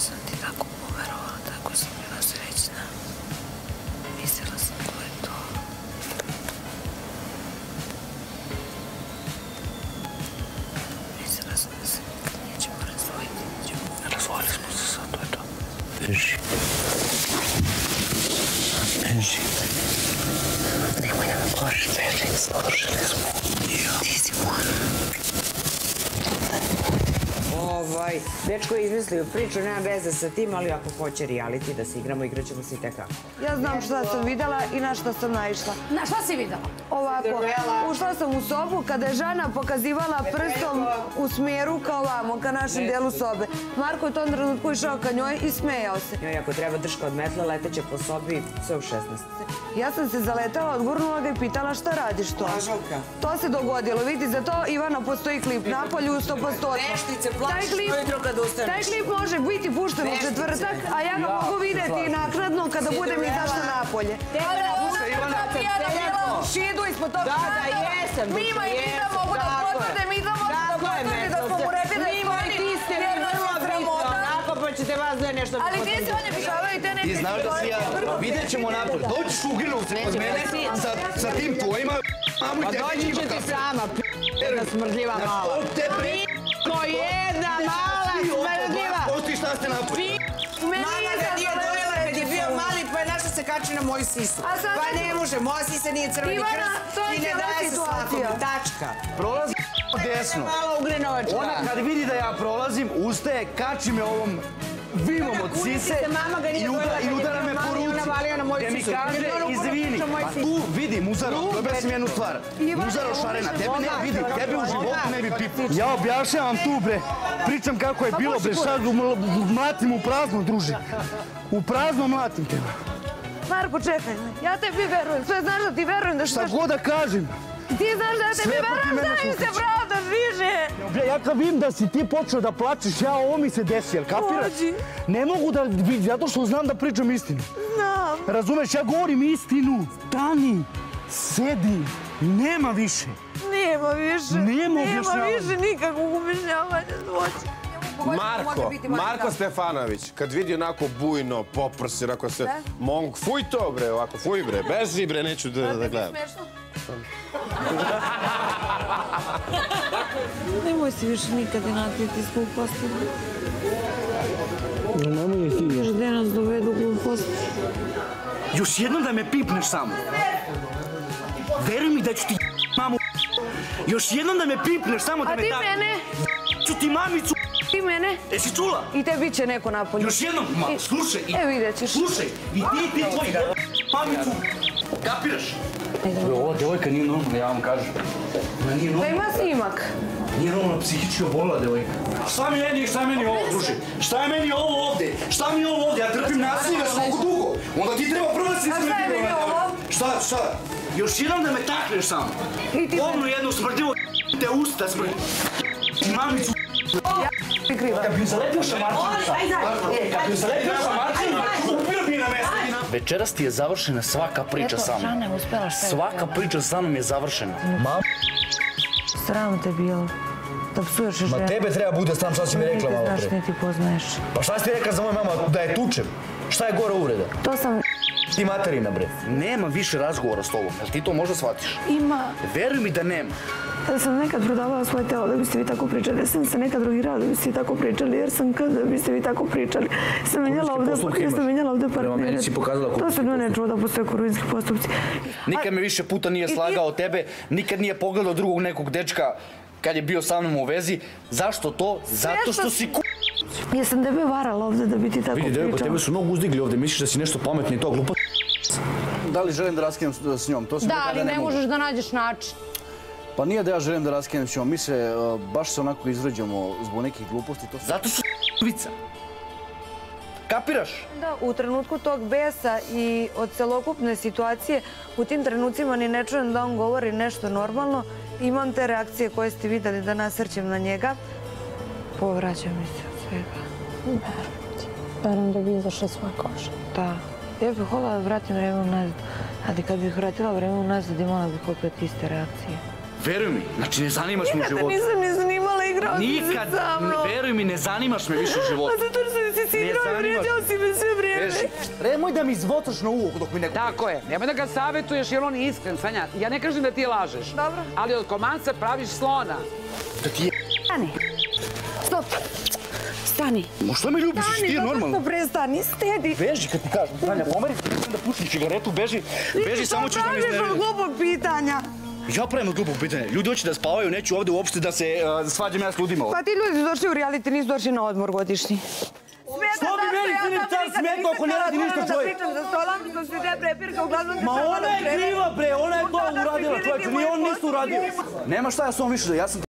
Nisam ti kako poverovala, tako sam bila srećna. Mislila sam ko je to. Mislila sam da se nikad nećemo razvojiti. Razvojili smo se sad, to je to. Beži. Beži. Nemoj da me plaši, beži. Završili smo. Ti si moja. Dečko je izmislio priču, nema veze sa tim, ali ako hoće realiti da se igramo, igraćemo se i tekako. Ja znam šta sam videla i na šta sam naišla. Na šta si videla? Ovako, ušla sam u sobu kada je žena pokazivala prstom u smjeru ka ovamo, ka našem delu sobe. Marko je tom trenutku išao ka njoj i smejao se. Njoj, ako treba drška od metla, leteće po sobi sve u 16. Ja sam se zaletala, odgurnula ga i pitala šta radiš to. Lažavka. To se dogodilo, vidi, za to Ivana postoji klip, napolju u 100%. Veštice, plašiš, to je druga da ustaneš. Taj klip može biti pušten u četvrtak, a ja ga mogu videti naknadno kada budem izašla napolje. Šidu ispod tog štanda, mima i nisam mogu da potvrde, nisam mogu da potvrde da smo mu rekli da je stvanim, jer nas je sramota. Ali gdje se one pišavaju te neke... Ti znaš da si ja... Vidjet ćemo napolje, dođi šuginovce kod mene sa tim tvojima... A dođi će ti sama, p***a smrdljiva mala. P***o jedna mala smrdljiva! Osti šta ste napolje? Mama ga nije dojela kad je bio mali pa je našla se kači na moju sisu. Pa ne može, moja sisa nije crveni krst i ne daje se svakom, tačka. Prolazi desno. Ona kad vidi da ja prolazim, ustaje, kači me ovom vimom od sise i udara me po ruci. Te mi kaže, izvini, pa tu vidi, Muzaro, dobio sam jednu stvar. Muzaro Šarena, tebe ne vidi, tebe u životu ne bi pipu. Ja objašnjavam tu, bre, pričam kako je bilo, bre, sad mlatim u prazno, druži. U prazno mlatim tebe. Marko, čekaj, ja tebi verujem, sve znaš da ti verujem da što... Šta god da kažem. Ti znaš da ja tebi verujem, daj mi se pravdaš više! Ja kad vidim da si ti počeo da plačeš, ja ovo mi se desi, jel kapiraš? Ne mogu da vidim, zato što znam da pričam istinu. Znam. Razumeš, ja govorim istinu. Stani, sedi, nema više. Nema više. Nema objašnjavanja. Nema više nikakvog objašnjavanja zločina. Marko Stefanović, kad vidi onako bujno, poprsi, onako se... Monk, fuj to bre, ovako, fuj bre, beži bre, neću da gledam. Da ti je smešno? Nemoj se više nikad natjeti s gluposti. Nemoj je ti. Još gde nas dovedu gluposti. Još jednom da me pipneš samo. Veruj mi da ću ti mamu. Još jednom da me pipneš samo da me tako. A ti mene? Ću ti mamicu. Ti mene? Jesi čula? I te bit će neko napolje. Još jednom, slušaj. Evo vidjet ćeš. Slušaj, i ti tvoj mamicu. Kapiraš? Ova devojka nije normalna, ja vam kažem. Pa ima snimak. Nije normalna, psihički obolila devojka. Šta mi je, šta meni ovo, druže? Šta je meni ovo ovde? Šta mi je ovo ovde? Ja trpim nasilje već mnogo dugo. Onda ti treba prvo da si smrdljivo. A šta je meni ovo? Šta, šta? Još jednom da me takneš samo. Ovno jednu smrdljivo te usta smrdljivo. Mamicu. Ja prikrivam. Kad bi zalepio šamarčinu, kad bi zalepio šamarčinu, upio bi na mesto. Večeras ti je završena svaka priča sa mnom. Svaka priča sa mnom je završena. Sram te bilo. Da psuješ žena. Ma tebe treba bude sram šta si mi rekla malo pre. Nikad znaš ne ti poznaješ. Pa šta si ti rekla za moju mamu da je tučem? Šta je gora uvreda? To sam... Ti materina bre. Nema više razgovora s tobom. Jel ti to možda shvatiš? Ima. Veruj mi da nema. Da sam nekad prodavala svoje telo da biste vi tako pričali, da sam se nekad drogirala da biste vi tako pričali, jer sam kad da biste vi tako pričali. Sam menjala ovde partnere. To se od mene čuo da postoje kuruvinski postupci. Nikad me više puta nije slagao tebe, nikad nije pogledao drugog nekog dečka kad je bio sa mnom u vezi. Zašto to? Zato što si ku... Jesam tebe varala ovde da bi ti tako pričala. Vidi, devojko, tebe su mnogo uzdigli ovde, misliš da si nešto pametno i to glupo... Da li želim da raskinem s njom? Da, ali ne možeš da nađeš način. Pa nije da ja želim da raskinem s njom, mi se baš se onako izređamo zbog nekih gluposti. Zato su s***vica. Kapiraš? Da, u trenutku tog besa i od celokupne situacije, u tim trenucima ni ne čujem da on govori nešto normalno. Imam te reakcije koje ste videli da nasrćem na njega. Povraćam mi se od svega. Verujem da bi izašla svoja koža. Da. Ja bih volila da vratim vreme unazad, ali kad bih vratila vreme unazad imala bih opet iste reakcije. Veruj mi, znači ne zanimaš me u životu. Nikada nisam ni zanimala, igrao si se sa mnom. Nikad, veruj mi, ne zanimaš me više u životu. A zato što si Sidro, vrijeđao si me sve vrijeme. Nemoj da mi izvocaš na uho dok mi neko... Tako je, nemoj da ga savjetuješ jer on je iskren, Sanja. Ja ne kažem da ti lažeš. Dobro. Ali od komanca praviš slona. Da ti je... Stani. Stop. Stani. Ma šta me ljubiš, ti je normalno? Stani, odnosno prestani, stedi. Beži kad ti kažem, Sanja, pomeri ti da pušim cigaretu, beži. Beži, samo ćeš da me iznervira. Ti što praviš od glupog pitanja? Ja pravim od glupog pitanja. Ljudi hoće da spavaju, neću ovde uopšte da se svađam ja s ljudima. Pa ti ljudi došli u reality, nisu došli na odmor godišnji. Što bi meni Filip Car smetao ako ne radi ništa čovjek? Ma ona je kriva, bre, ona je to uradila, čovječe, ni on nisu uradili. Nema šta, ja sam više da, ja sam...